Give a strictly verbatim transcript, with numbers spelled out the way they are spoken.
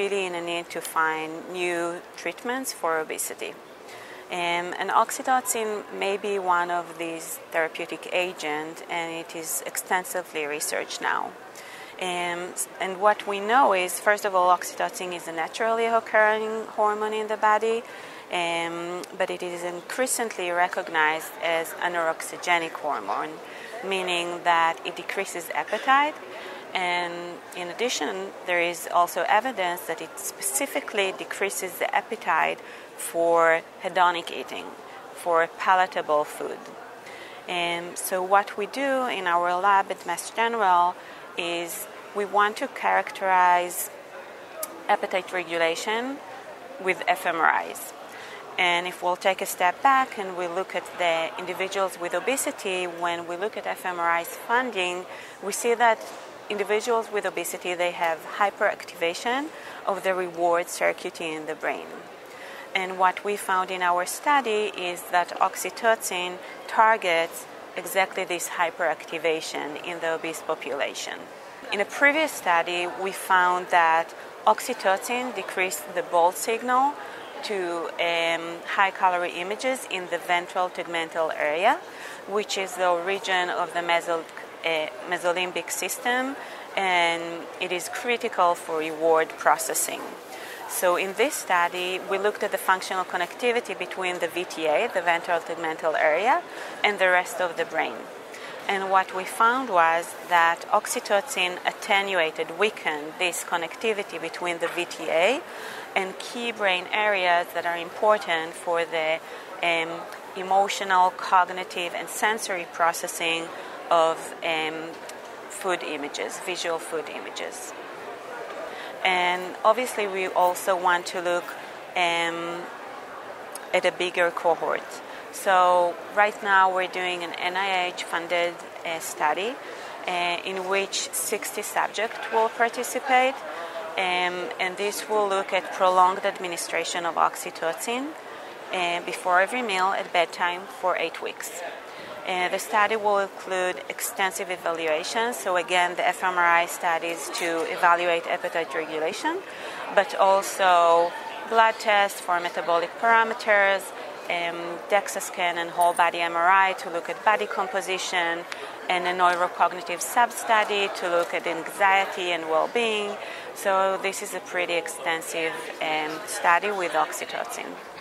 really in a need to find new treatments for obesity. Um, and oxytocin may be one of these therapeutic agents, and it is extensively researched now. Um, and what we know is, first of all, oxytocin is a naturally occurring hormone in the body, um, but it is increasingly recognized as an anorexigenic hormone, meaning that it decreases appetite. And in addition, there is also evidence that it specifically decreases the appetite for hedonic eating, for palatable food. And so what we do in our lab at Mass General is we want to characterize appetite regulation with f M R Is. And if we'll take a step back and we look at the individuals with obesity, when we look at f M R Is funding, we see that individuals with obesity, they have hyperactivation of the reward circuitry in the brain. And what we found in our study is that oxytocin targets exactly this hyperactivation in the obese population. In a previous study, we found that oxytocin decreased the BOLD signal to um, high-calorie images in the ventral tegmental area, which is the region of the mesol Uh, mesolimbic system, and it is critical for reward processing. So in this study, we looked at the functional connectivity between the V T A, the ventral tegmental area, and the rest of the brain. And what we found was that oxytocin attenuated, weakened this connectivity between the V T A and key brain areas that are important for the um, emotional, cognitive, and sensory processing of um, food images, visual food images. And obviously we also want to look um, at a bigger cohort. So right now we're doing an N I H-funded uh, study uh, in which sixty subjects will participate, um, and this will look at prolonged administration of oxytocin uh, before every meal at bedtime for eight weeks. Uh, the study will include extensive evaluations, so again the f M R I studies to evaluate appetite regulation, but also blood tests for metabolic parameters, um, DEXA scan and whole body M R I to look at body composition, and a neurocognitive sub-study to look at anxiety and well-being. So this is a pretty extensive um, study with oxytocin.